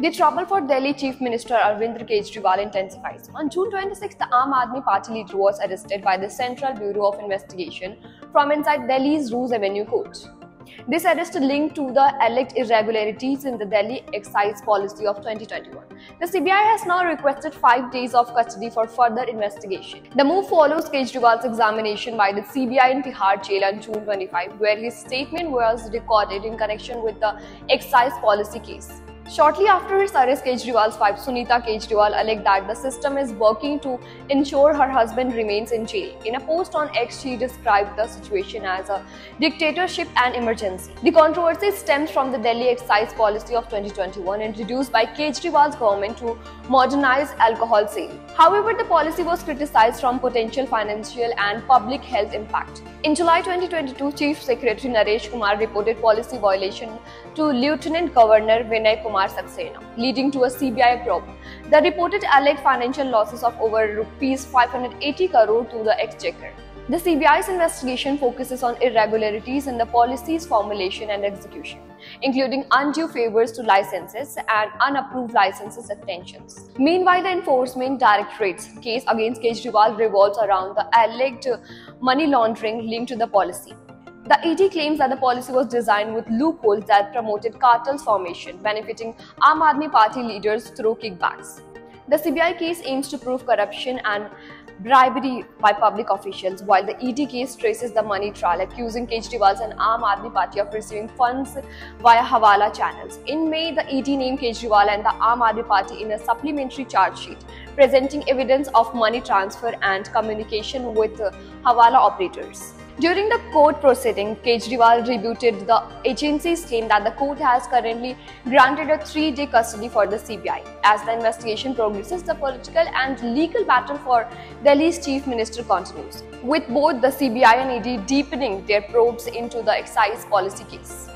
The trouble for Delhi Chief Minister Arvind Kejriwal intensifies. On June 26, the Aam Aadmi Party leader was arrested by the Central Bureau of Investigation from inside Delhi's Rouse Avenue Court. This arrest linked to the alleged irregularities in the Delhi Excise Policy of 2021. The CBI has now requested 5 days of custody for further investigation. The move follows Kejriwal's examination by the CBI in Tihar jail on June 25, where his statement was recorded in connection with the Excise Policy case. Shortly after his arrest, Kejriwal's wife Sunita Kejriwal alleged that the system is working to ensure her husband remains in jail. In a post on X, she described the situation as a dictatorship and emergency. The controversy stems from the Delhi Excise Policy of 2021, introduced by Kejriwal's government to modernize alcohol sale. However, the policy was criticized from potential financial and public health impact. In July 2022, Chief Secretary Naresh Kumar reported policy violation to Lieutenant Governor Vinay Kumar Saxena, leading to a CBI probe. The reported alleged financial losses of over rupees 580 crore to the exchequer. The CBI's investigation focuses on irregularities in the policy's formulation and execution, including undue favors to licenses and unapproved licenses extensions. Meanwhile, the Enforcement Directorate's case against Kejriwal revolves around the alleged money laundering linked to the policy. The ED claims that the policy was designed with loopholes that promoted cartel formation, benefiting Aam Aadmi Party leaders through kickbacks. The CBI case aims to prove corruption and bribery by public officials, while the ED case traces the money trail, accusing Kejriwal and Aam Aadmi Party of receiving funds via Hawala channels. In May, the ED named Kejriwal and the Aam Aadmi Party in a supplementary charge sheet, presenting evidence of money transfer and communication with Hawala operators. During the court proceeding, Kejriwal rebutted the agency's claim that the court has currently granted a 3-day custody for the CBI. As the investigation progresses, the political and legal battle for Delhi's chief minister continues, with both the CBI and ED deepening their probes into the excise policy case.